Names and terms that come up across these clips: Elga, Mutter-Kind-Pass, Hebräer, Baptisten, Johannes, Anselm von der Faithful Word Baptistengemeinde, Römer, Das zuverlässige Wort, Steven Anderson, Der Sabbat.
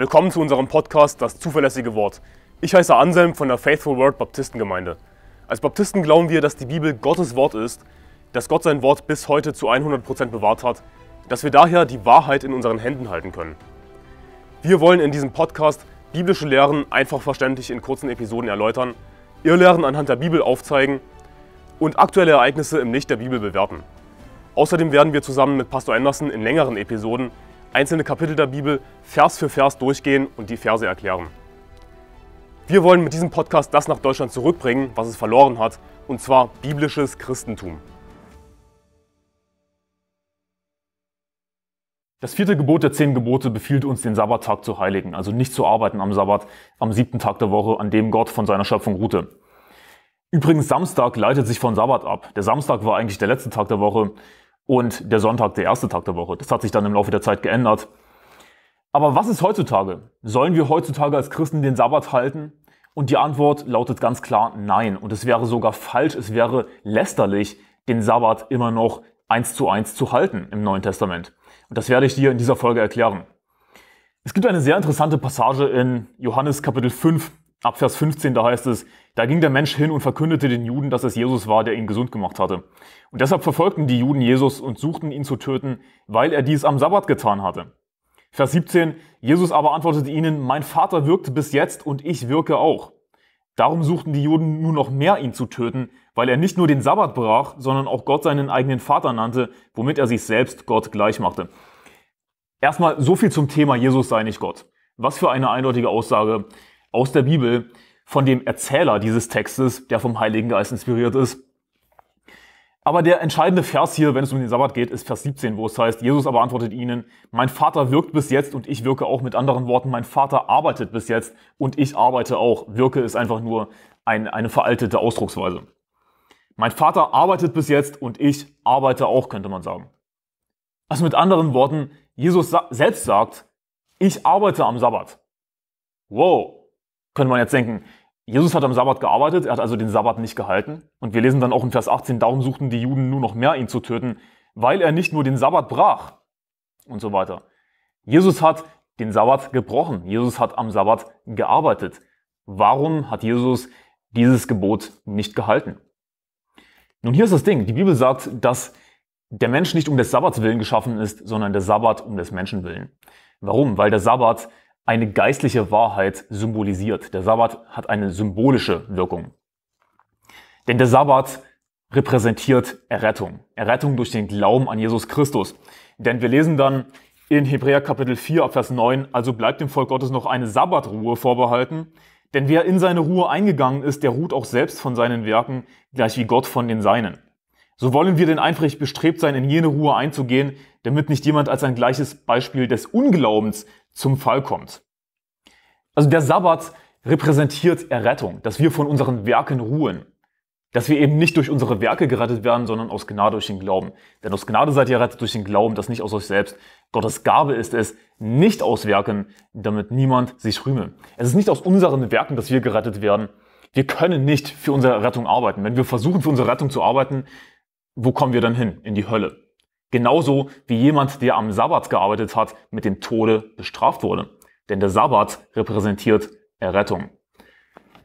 Willkommen zu unserem Podcast Das zuverlässige Wort. Ich heiße Anselm von der Faithful Word Baptistengemeinde. Als Baptisten glauben wir, dass die Bibel Gottes Wort ist, dass Gott sein Wort bis heute zu 100% bewahrt hat, dass wir daher die Wahrheit in unseren Händen halten können. Wir wollen in diesem Podcast biblische Lehren einfach verständlich in kurzen Episoden erläutern, Irrlehren anhand der Bibel aufzeigen und aktuelle Ereignisse im Licht der Bibel bewerten. Außerdem werden wir zusammen mit Pastor Anderson in längeren Episoden einzelne Kapitel der Bibel Vers für Vers durchgehen und die Verse erklären. Wir wollen mit diesem Podcast das nach Deutschland zurückbringen, was es verloren hat, und zwar biblisches Christentum. Das vierte Gebot der 10 Gebote befiehlt uns, den Sabbattag zu heiligen, also nicht zu arbeiten am Sabbat, am 7. Tag der Woche, an dem Gott von seiner Schöpfung ruhte. Übrigens, Samstag leitet sich von Sabbat ab. Der Samstag war eigentlich der letzte Tag der Woche und der Sonntag der erste Tag der Woche. Das hat sich dann im Laufe der Zeit geändert. Aber was ist heutzutage? Sollen wir heutzutage als Christen den Sabbat halten? Und die Antwort lautet ganz klar nein. Und es wäre sogar falsch, es wäre lästerlich, den Sabbat immer noch 1:1 zu halten im Neuen Testament. Und das werde ich dir in dieser Folge erklären. Es gibt eine sehr interessante Passage in Johannes Kapitel 5, ab Vers 15, da heißt es, da ging der Mensch hin und verkündete den Juden, dass es Jesus war, der ihn gesund gemacht hatte. Und deshalb verfolgten die Juden Jesus und suchten ihn zu töten, weil er dies am Sabbat getan hatte. Vers 17, Jesus aber antwortete ihnen, mein Vater wirkt bis jetzt und ich wirke auch. Darum suchten die Juden nun noch mehr, ihn zu töten, weil er nicht nur den Sabbat brach, sondern auch Gott seinen eigenen Vater nannte, womit er sich selbst Gott gleichmachte. Erstmal so viel zum Thema Jesus sei nicht Gott. Was für eine eindeutige Aussage aus der Bibel von dem Erzähler dieses Textes, der vom Heiligen Geist inspiriert ist. Aber der entscheidende Vers hier, wenn es um den Sabbat geht, ist Vers 17, wo es heißt, Jesus aber antwortet ihnen, mein Vater wirkt bis jetzt und ich wirke auch. Mit anderen Worten, mein Vater arbeitet bis jetzt und ich arbeite auch. Wirke ist einfach nur eine veraltete Ausdrucksweise. Mein Vater arbeitet bis jetzt und ich arbeite auch, könnte man sagen. Also mit anderen Worten, Jesus selbst sagt, ich arbeite am Sabbat. Wow, könnte man jetzt denken. Jesus hat am Sabbat gearbeitet, er hat also den Sabbat nicht gehalten. Und wir lesen dann auch in Vers 18, darum suchten die Juden nur noch mehr, ihn zu töten, weil er nicht nur den Sabbat brach und so weiter. Jesus hat den Sabbat gebrochen, Jesus hat am Sabbat gearbeitet. Warum hat Jesus dieses Gebot nicht gehalten? Nun, hier ist das Ding, die Bibel sagt, dass der Mensch nicht um des Sabbats willen geschaffen ist, sondern der Sabbat um des Menschen willen. Warum? Weil der Sabbat eine geistliche Wahrheit symbolisiert. Der Sabbat hat eine symbolische Wirkung. Denn der Sabbat repräsentiert Errettung. Errettung durch den Glauben an Jesus Christus. Denn wir lesen dann in Hebräer Kapitel 4 ab Vers 9, also bleibt dem Volk Gottes noch eine Sabbatruhe vorbehalten. Denn wer in seine Ruhe eingegangen ist, der ruht auch selbst von seinen Werken, gleich wie Gott von den Seinen. So wollen wir denn eifrig bestrebt sein, in jene Ruhe einzugehen, damit nicht jemand als ein gleiches Beispiel des Unglaubens zum Fall kommt. Also der Sabbat repräsentiert Errettung, dass wir von unseren Werken ruhen, dass wir eben nicht durch unsere Werke gerettet werden, sondern aus Gnade durch den Glauben. Denn aus Gnade seid ihr errettet durch den Glauben, das nicht aus euch selbst. Gottes Gabe ist es, nicht aus Werken, damit niemand sich rühme. Es ist nicht aus unseren Werken, dass wir gerettet werden. Wir können nicht für unsere Rettung arbeiten. Wenn wir versuchen, für unsere Rettung zu arbeiten, wo kommen wir dann hin? In die Hölle. Genauso wie jemand, der am Sabbat gearbeitet hat, mit dem Tode bestraft wurde. Denn der Sabbat repräsentiert Errettung.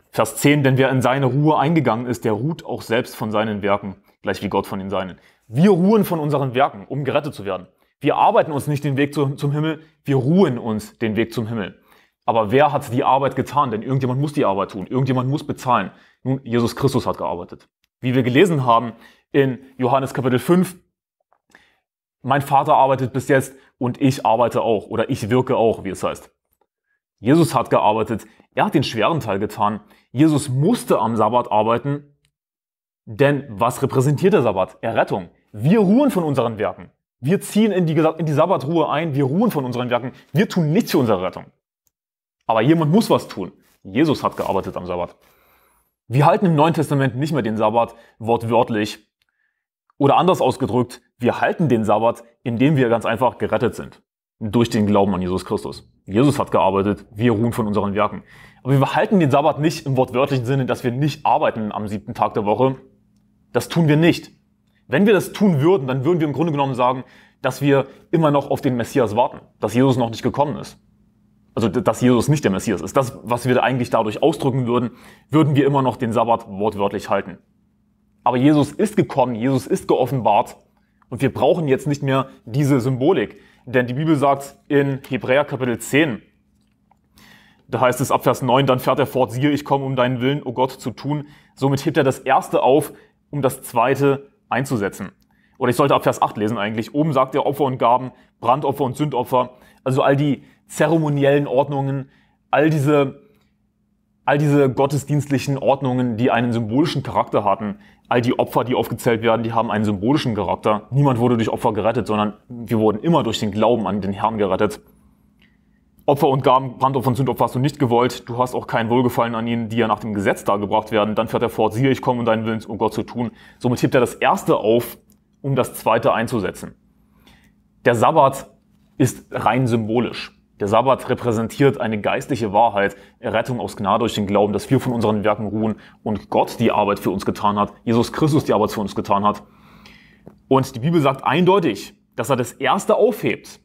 Vers 10, denn wer in seine Ruhe eingegangen ist, der ruht auch selbst von seinen Werken, gleich wie Gott von den Seinen. Wir ruhen von unseren Werken, um gerettet zu werden. Wir arbeiten uns nicht den Weg zum Himmel, wir ruhen uns den Weg zum Himmel. Aber wer hat die Arbeit getan? Denn irgendjemand muss die Arbeit tun, irgendjemand muss bezahlen. Nun, Jesus Christus hat gearbeitet. Wie wir gelesen haben in Johannes Kapitel 5, mein Vater arbeitet bis jetzt und ich arbeite auch, oder ich wirke auch, wie es heißt. Jesus hat gearbeitet, er hat den schweren Teil getan. Jesus musste am Sabbat arbeiten, denn was repräsentiert der Sabbat? Errettung. Wir ruhen von unseren Werken. Wir ziehen in die Sabbatruhe ein, wir ruhen von unseren Werken. Wir tun nichts für unsere Rettung. Aber jemand muss was tun. Jesus hat gearbeitet am Sabbat. Wir halten im Neuen Testament nicht mehr den Sabbat wortwörtlich. Oder anders ausgedrückt, wir halten den Sabbat, indem wir ganz einfach gerettet sind. Durch den Glauben an Jesus Christus. Jesus hat gearbeitet, wir ruhen von unseren Werken. Aber wir halten den Sabbat nicht im wortwörtlichen Sinne, dass wir nicht arbeiten am 7. Tag der Woche. Das tun wir nicht. Wenn wir das tun würden, dann würden wir im Grunde genommen sagen, dass wir immer noch auf den Messias warten, dass Jesus noch nicht gekommen ist. also dass Jesus nicht der Messias ist, das, was wir eigentlich dadurch ausdrücken würden, würden wir immer noch den Sabbat wortwörtlich halten. Aber Jesus ist gekommen, Jesus ist geoffenbart und wir brauchen jetzt nicht mehr diese Symbolik. Denn die Bibel sagt in Hebräer Kapitel 10, da heißt es ab Vers 9, dann fährt er fort, siehe, ich komme um deinen Willen, o Gott, zu tun. Somit hebt er das Erste auf, um das Zweite einzusetzen. Oder ich sollte ab Vers 8 lesen eigentlich. Oben sagt er Opfer und Gaben, Brandopfer und Sündopfer. Also all die zeremoniellen Ordnungen, all diese gottesdienstlichen Ordnungen, die einen symbolischen Charakter hatten, all die Opfer, die aufgezählt werden, die haben einen symbolischen Charakter. Niemand wurde durch Opfer gerettet, sondern wir wurden immer durch den Glauben an den Herrn gerettet. Opfer und Gaben, Brandopfer und Sündopfer hast du nicht gewollt. Du hast auch kein Wohlgefallen an ihnen, die ja nach dem Gesetz dargebracht werden. Dann fährt er fort, siehe, ich komme um deinen Willen, um Gott zu tun. Somit hebt er das Erste auf, um das Zweite einzusetzen. Der Sabbat ist rein symbolisch. Der Sabbat repräsentiert eine geistliche Wahrheit, Errettung aus Gnade durch den Glauben, dass wir von unseren Werken ruhen und Gott die Arbeit für uns getan hat, Jesus Christus die Arbeit für uns getan hat. Und die Bibel sagt eindeutig, dass er das Erste aufhebt.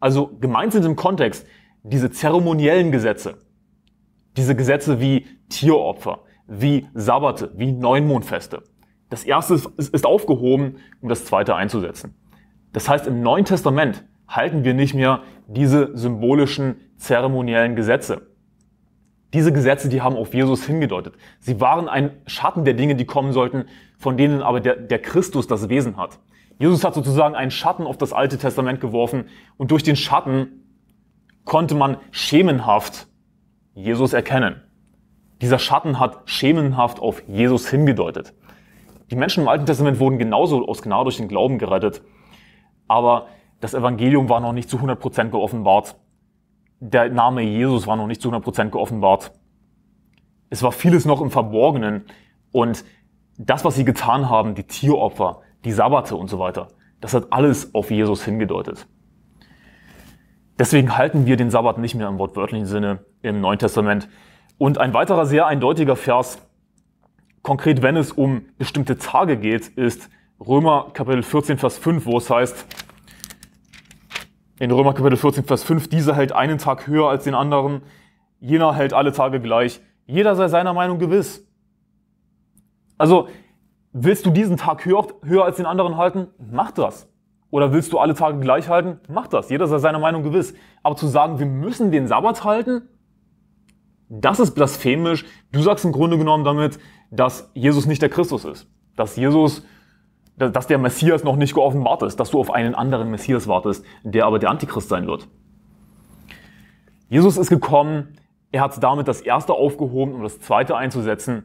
Also gemeint sind im Kontext diese zeremoniellen Gesetze. Diese Gesetze wie Tieropfer, wie Sabbate, wie Neumondfeste. Das Erste ist aufgehoben, um das Zweite einzusetzen. Das heißt, im Neuen Testament halten wir nicht mehr diese symbolischen, zeremoniellen Gesetze. Diese Gesetze, die haben auf Jesus hingedeutet. Sie waren ein Schatten der Dinge, die kommen sollten, von denen aber der Christus das Wesen hat. Jesus hat sozusagen einen Schatten auf das Alte Testament geworfen und durch den Schatten konnte man schemenhaft Jesus erkennen. Dieser Schatten hat schemenhaft auf Jesus hingedeutet. Die Menschen im Alten Testament wurden genauso aus Gnade durch den Glauben gerettet, aber das Evangelium war noch nicht zu 100% geoffenbart. Der Name Jesus war noch nicht zu 100% geoffenbart. Es war vieles noch im Verborgenen und das, was sie getan haben, die Tieropfer, die Sabbate und so weiter, das hat alles auf Jesus hingedeutet. Deswegen halten wir den Sabbat nicht mehr im wortwörtlichen Sinne im Neuen Testament. Und ein weiterer sehr eindeutiger Vers, konkret wenn es um bestimmte Tage geht, ist Römer Kapitel 14, Vers 5, wo es heißt, in Römer Kapitel 14, Vers 5, dieser hält einen Tag höher als den anderen, jener hält alle Tage gleich, jeder sei seiner Meinung gewiss. Also, willst du diesen Tag höher als den anderen halten? Mach das. Oder willst du alle Tage gleich halten? Mach das. Jeder sei seiner Meinung gewiss. Aber zu sagen, wir müssen den Sabbat halten, das ist blasphemisch. Du sagst im Grunde genommen damit, dass Jesus nicht der Christus ist. Dass der Messias noch nicht geoffenbart ist. Dass du auf einen anderen Messias wartest, der aber der Antichrist sein wird. Jesus ist gekommen. Er hat damit das Erste aufgehoben, um das Zweite einzusetzen.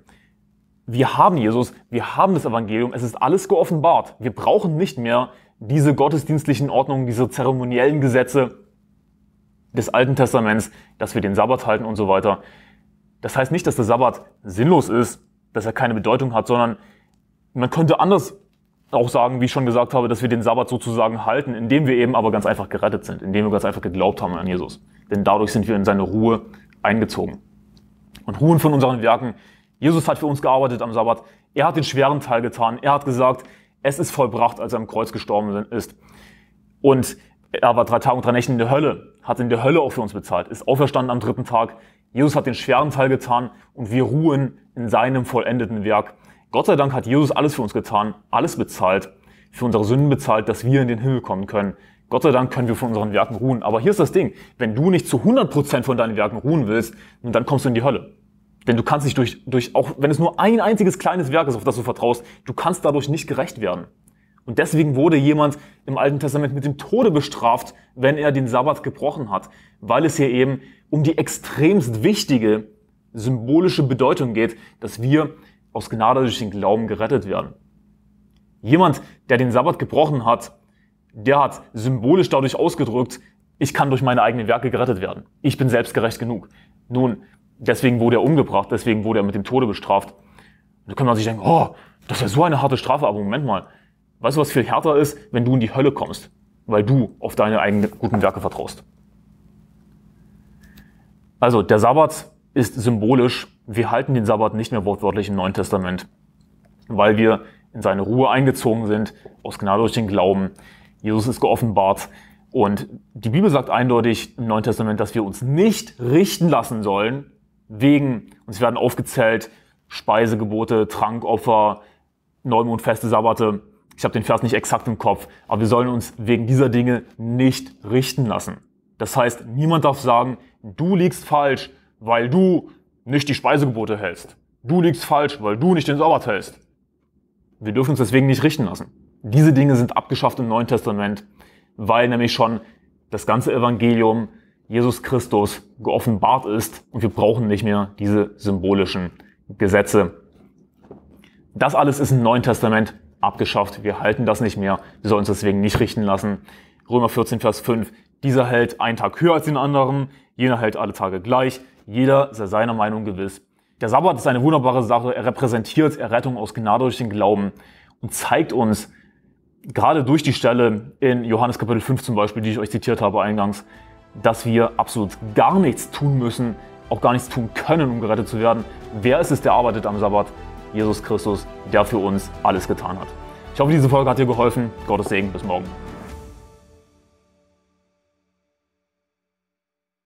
Wir haben Jesus. Wir haben das Evangelium. Es ist alles geoffenbart. Wir brauchen nicht mehr diese gottesdienstlichen Ordnungen, diese zeremoniellen Gesetze des Alten Testaments, dass wir den Sabbat halten und so weiter. Das heißt nicht, dass der Sabbat sinnlos ist, dass er keine Bedeutung hat, sondern man könnte anders auch sagen, wie ich schon gesagt habe, dass wir den Sabbat sozusagen halten, indem wir eben aber ganz einfach gerettet sind, indem wir ganz einfach geglaubt haben an Jesus. Denn dadurch sind wir in seine Ruhe eingezogen. Und ruhen von unseren Werken. Jesus hat für uns gearbeitet am Sabbat. Er hat den schweren Teil getan. Er hat gesagt, es ist vollbracht, als er am Kreuz gestorben ist. Und er war 3 Tage und 3 Nächte in der Hölle, hat in der Hölle auch für uns bezahlt, ist auferstanden am 3. Tag. Jesus hat den schweren Teil getan und wir ruhen in seinem vollendeten Werk. Gott sei Dank hat Jesus alles für uns getan, alles bezahlt, für unsere Sünden bezahlt, dass wir in den Himmel kommen können. Gott sei Dank können wir von unseren Werken ruhen. Aber hier ist das Ding, wenn du nicht zu 100% von deinen Werken ruhen willst, dann kommst du in die Hölle. Denn du kannst nicht auch wenn es nur ein einziges kleines Werk ist, auf das du vertraust, du kannst dadurch nicht gerecht werden. Und deswegen wurde jemand im Alten Testament mit dem Tode bestraft, wenn er den Sabbat gebrochen hat. Weil es hier eben um die extremst wichtige symbolische Bedeutung geht, dass wir aus Gnade durch den Glauben gerettet werden. Jemand, der den Sabbat gebrochen hat, der hat symbolisch dadurch ausgedrückt, ich kann durch meine eigenen Werke gerettet werden. Ich bin selbstgerecht genug. Nun, deswegen wurde er umgebracht, deswegen wurde er mit dem Tode bestraft. Da kann man sich denken, oh, das ist ja so eine harte Strafe, aber Moment mal. Weißt du, was viel härter ist, wenn du in die Hölle kommst, weil du auf deine eigenen guten Werke vertraust. Also, der Sabbat ist symbolisch. Wir halten den Sabbat nicht mehr wortwörtlich im Neuen Testament, weil wir in seine Ruhe eingezogen sind, aus Gnade durch den Glauben. Jesus ist geoffenbart Und die Bibel sagt eindeutig im Neuen Testament, dass wir uns nicht richten lassen sollen wegen, und es werden aufgezählt, Speisegebote, Trankopfer, Neumondfeste, Sabbate. Ich habe den Vers nicht exakt im Kopf, aber wir sollen uns wegen dieser Dinge nicht richten lassen. Das heißt, niemand darf sagen, du liegst falsch, weil du nicht die Speisegebote hältst. Du liegst falsch, weil du nicht den Sabbat hältst. Wir dürfen uns deswegen nicht richten lassen. Diese Dinge sind abgeschafft im Neuen Testament, weil nämlich schon das ganze Evangelium Jesus Christus geoffenbart ist und wir brauchen nicht mehr diese symbolischen Gesetze. Das alles ist im Neuen Testament abgeschafft. Wir halten das nicht mehr. Wir sollen uns deswegen nicht richten lassen. Römer 14, Vers 5. Dieser hält einen Tag höher als den anderen. Jener hält alle Tage gleich. Jeder sei seiner Meinung gewiss. Der Sabbat ist eine wunderbare Sache. Er repräsentiert Errettung aus Gnade durch den Glauben und zeigt uns, gerade durch die Stelle in Johannes Kapitel 5 zum Beispiel, die ich euch zitiert habe eingangs, dass wir absolut gar nichts tun müssen, auch gar nichts tun können, um gerettet zu werden. Wer ist es, der arbeitet am Sabbat? Jesus Christus, der für uns alles getan hat. Ich hoffe, diese Folge hat dir geholfen. Gottes Segen, bis morgen.